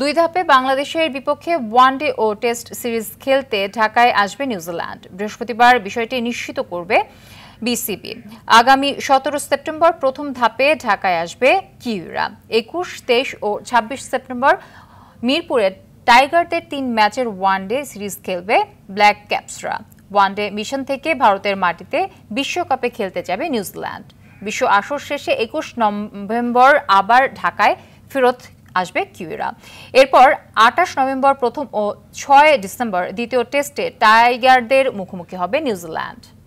দুই ধাপে বাংলাদেশের বিপক্ষে ওয়ানডে ও টেস্ট সিরিজ খেলতে ঢাকায় আসবে নিউজিল্যান্ড। বৃহস্পতিবার বিষয়টি নিশ্চিত করবে বিসিবি। আগামী ১৭ সেপ্টেম্বর প্রথম ধাপে ঢাকায় আসবে কিউরা। ২১, ২৩ ও ২৬ সেপ্টেম্বর মিরপুরে টাইগারদের ৩ ম্যাচের ওয়ানডে সিরিজ খেলবে ব্ল্যাক ক্যাপসরা। ওয়ানডে মিশন থেকে ভারতের মাটিতে বিশ্বকাপে খেলতে যাবে নিউজিল্যান্ড। বিশ্ব আসর শেষে ২১ নভেম্বর আবার ঢাকায় ফেরত আসবে কিউরা। এরপর ২৮ নভেম্বর প্রথম ও ৬ ডিসেম্বর দ্বিতীয় টেস্টে টাইগারদের মুখোমুখি হবে নিউজিল্যান্ড।